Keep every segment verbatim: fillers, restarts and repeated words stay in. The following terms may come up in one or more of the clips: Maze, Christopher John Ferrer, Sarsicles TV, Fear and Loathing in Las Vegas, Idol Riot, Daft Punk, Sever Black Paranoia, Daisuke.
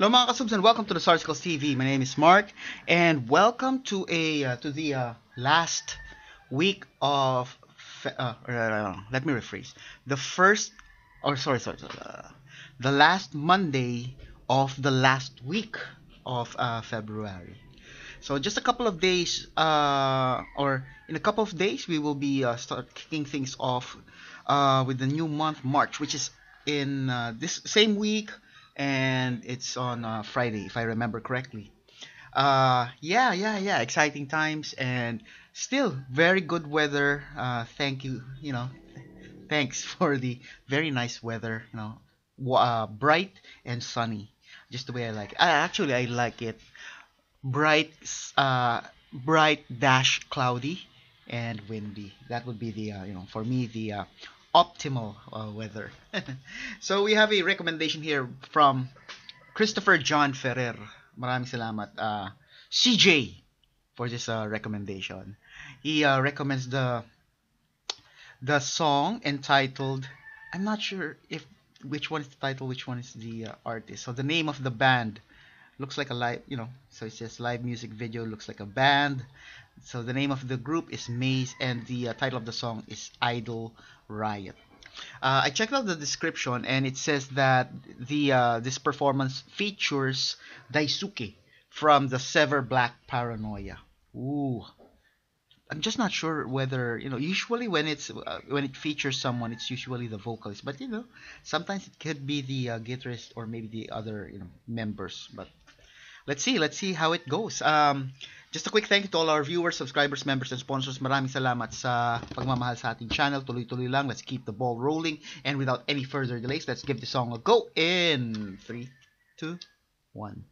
Hello mga kasubs, and welcome to the Sarsicles T V. My name is Mark, and welcome to a uh, to the uh, last week of fe uh, uh, let me rephrase the first or sorry sorry, sorry uh, the last Monday of the last week of uh, February. So just a couple of days, uh, or in a couple of days, we will be uh, start kicking things off uh, with the new month, March, which is in uh, this same week, and it's on uh, Friday, if I remember correctly. Uh, yeah, yeah, yeah, exciting times, and still very good weather. Uh, thank you, you know, thanks for the very nice weather, you know, uh, bright and sunny, just the way I like it. I, actually, I like it. Bright, uh, bright dash cloudy and windy. That would be the, uh, you know, for me, the uh, optimal uh, weather. So we have a recommendation here from Christopher John Ferrer. Maraming salamat, uh, C J, for this uh, recommendation. He uh, recommends the the song entitled, I'm not sure if which one is the title, which one is the uh, artist. So the name of the band. Looks like a live, you know, so it says live music video, looks like a band. So the name of the group is Maze, and the uh, title of the song is Idol Riot. Uh, I checked out the description, and it says that the uh, this performance features Daisuke from the Sever Black Paranoia. Ooh, I'm just not sure whether, you know, usually when it's uh, when it features someone, it's usually the vocalist, but you know, sometimes it could be the uh, guitarist or maybe the other, you know, members, but. Let's see, let's see how it goes. Um, just a quick thank you to all our viewers, subscribers, members, and sponsors. Maraming salamat sa pagmamahal sa ating channel. Tuloy-tuloy lang. Let's keep the ball rolling. And without any further delays, let's give the song a go in three, two, one.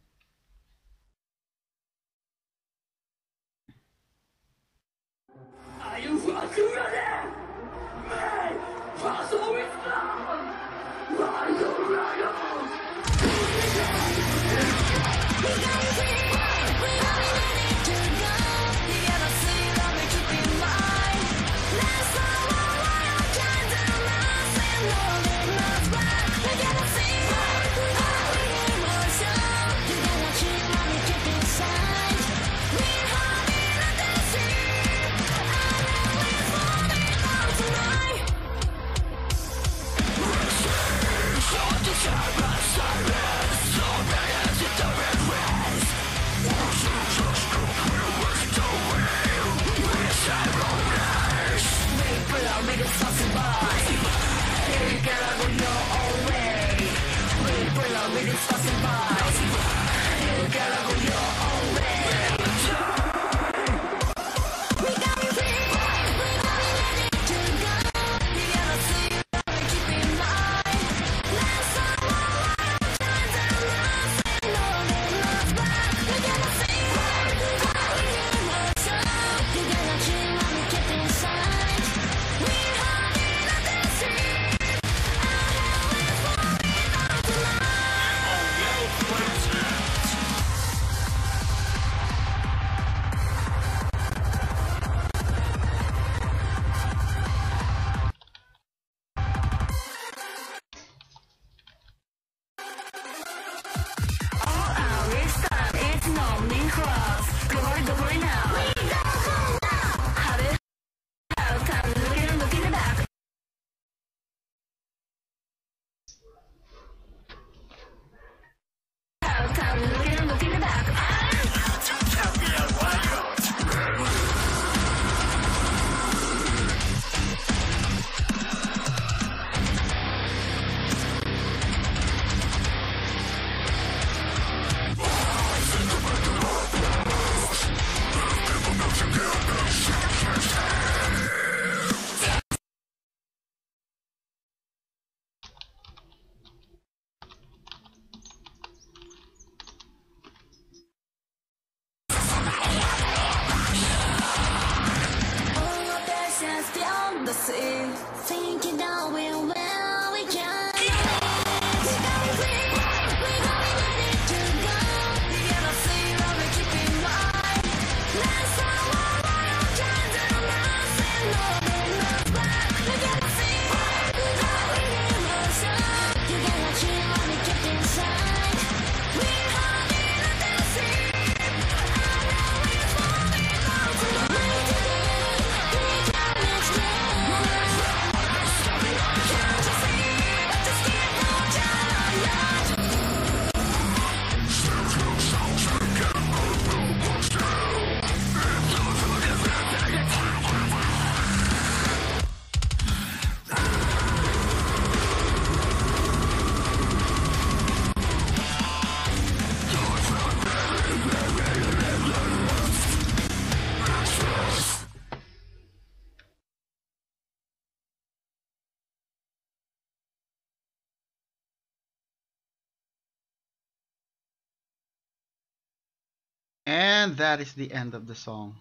And that is the end of the song.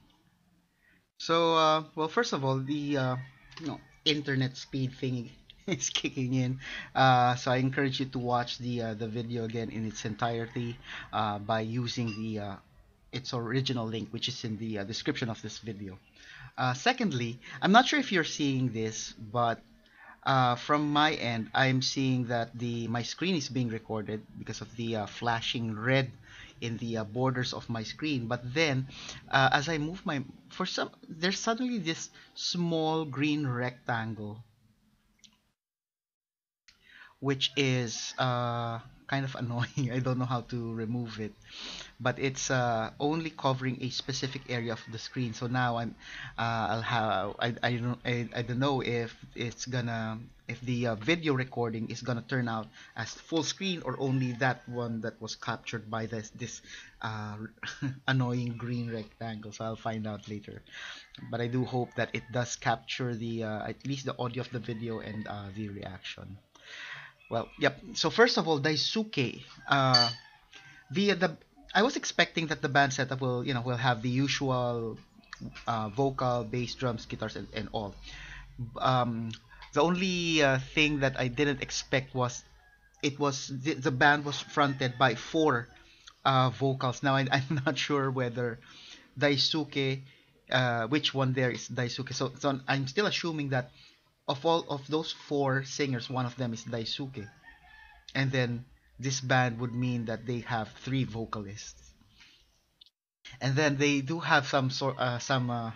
So, uh, well, first of all, the uh, you know, internet speed thing is kicking in. Uh, so I encourage you to watch the uh, the video again in its entirety uh, by using the uh, its original link, which is in the uh, description of this video. Uh, secondly, I'm not sure if you're seeing this, but uh, from my end, I'm seeing that the my screen is being recorded because of the uh, flashing red in the uh, borders of my screen. But then uh, as I move my for some there's suddenly this small green rectangle which is uh, kind of annoying. I don't know how to remove it, but it's uh, only covering a specific area of the screen. So now I'm uh, I'll have I, I don't I, I don't know if it's gonna if the uh, video recording is gonna turn out as full screen or only that one that was captured by this this uh, annoying green rectangle. So I'll find out later, but I do hope that it does capture the uh, at least the audio of the video and uh, the reaction. Well, yep. So first of all, Daisuke. Uh, the the I was expecting that the band setup will you know will have the usual uh, vocal, bass, drums, guitars, and, and all. Um, the only uh, thing that I didn't expect was it was the, the band was fronted by four uh, vocals. Now I, I'm not sure whether Daisuke, uh, which one there is Daisuke. So, so I'm still assuming that of all of those four singers, one of them is Daisuke, and then this band would mean that they have three vocalists, and then they do have some sort uh, some uh,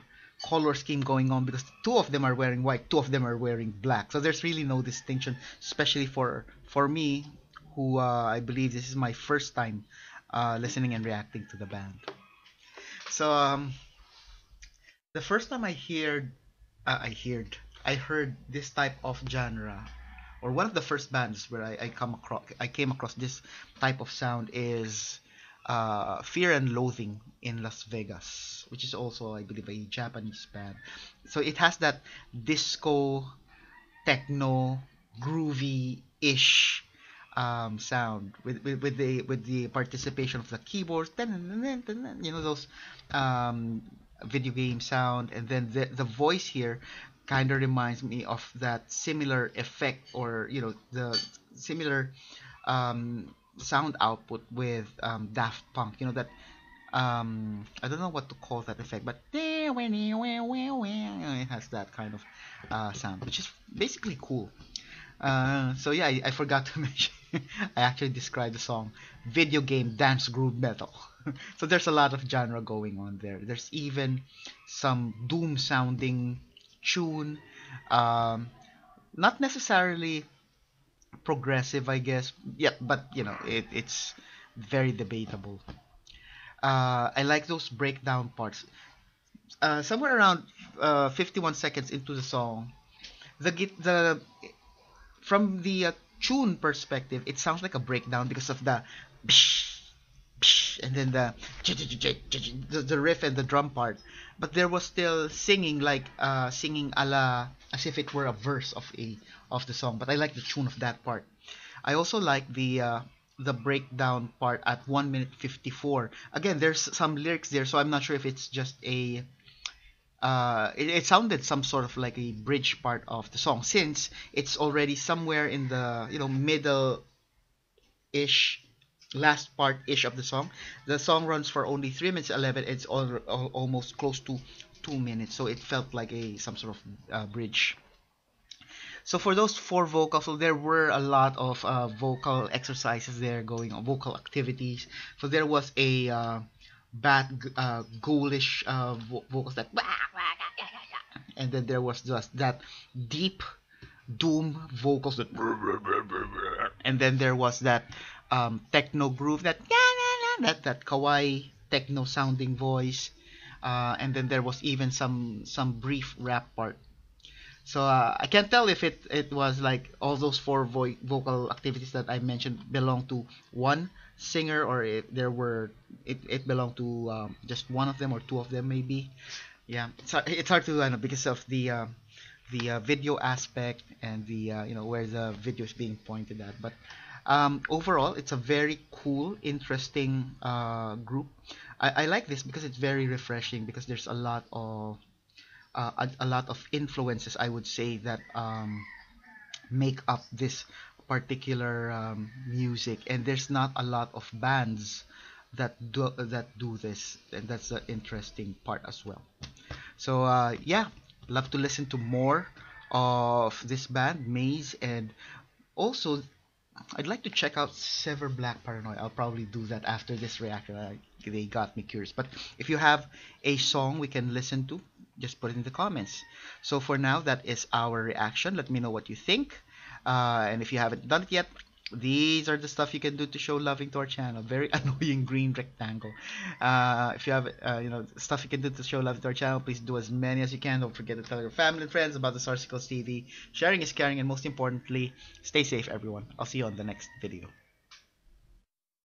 color scheme going on because two of them are wearing white, two of them are wearing black. So there's really no distinction, especially for for me, who uh, I believe this is my first time uh, listening and reacting to the band. So um, the first time I heard, uh, I heard. I heard this type of genre, or one of the first bands where I, I come across I came across this type of sound is uh, Fear and Loathing in Las Vegas, which is also, I believe, a Japanese band. So it has that disco, techno, groovy-ish um, sound with, with with the with the participation of the keyboards, you know, those um, video game sound, and then the the voice here kind of reminds me of that similar effect, or you know, the similar um, sound output with um, Daft Punk. You know that um, I don't know what to call that effect, but it has that kind of uh, sound, which is basically cool. Uh, so yeah, I, I forgot to mention. I actually described the song "Video Game Dance Groove Metal." So there's a lot of genre going on there. There's even some doom sounding tune, um, not necessarily progressive, I guess. Yeah, but you know, it, it's very debatable. Uh, I like those breakdown parts. Uh, somewhere around uh, fifty-one seconds into the song, the the from the uh, tune perspective, it sounds like a breakdown because of the and then the the riff and the drum part, but there was still singing, like uh, singing a la as if it were a verse of a of the song. But I like the tune of that part. I also like the uh, the breakdown part at one minute fifty-four. Again, there's some lyrics there, so I'm not sure if it's just a uh, it, it sounded some sort of like a bridge part of the song, since it's already somewhere in the you know middle ish last part-ish of the song. The song runs for only three minutes eleven. It's all, all, almost close to two minutes, so it felt like a some sort of uh, bridge. So for those four vocals, so there were a lot of uh, vocal exercises there going on, vocal activities. So there was a uh, bad uh, ghoulish uh, vo vocals that, and then there was just that deep doom vocals that, and then there was that Um, techno groove, that that that kawaii techno sounding voice, uh, and then there was even some some brief rap part. So uh, I can't tell if it it was like all those four vo vocal activities that I mentioned belong to one singer, or if there were it it belonged to um, just one of them or two of them maybe. Yeah, it's hard, it's hard to know because of the uh, the uh, video aspect and the uh, you know where the video is being pointed at, but. Um, overall, it's a very cool, interesting uh, group. I, I like this because it's very refreshing, because there's a lot of uh, a, a lot of influences, I would say, that um, make up this particular um, music, and there's not a lot of bands that do that do this, and that's the interesting part as well. So uh, yeah, love to listen to more of this band, Maze, and also I'd like to check out Sever Black Paranoia. I'll probably do that after this reaction. I, they got me curious. But if you have a song we can listen to, just put it in the comments. So for now, that is our reaction. Let me know what you think. Uh, and if you haven't done it yet, these are the stuff you can do to show loving to our channel. Very annoying green rectangle. Uh, if you have uh, you know, stuff you can do to show love to our channel, please do as many as you can. Don't forget to tell your family and friends about the Sarsicles T V. Sharing is caring, and most importantly, stay safe, everyone. I'll see you on the next video.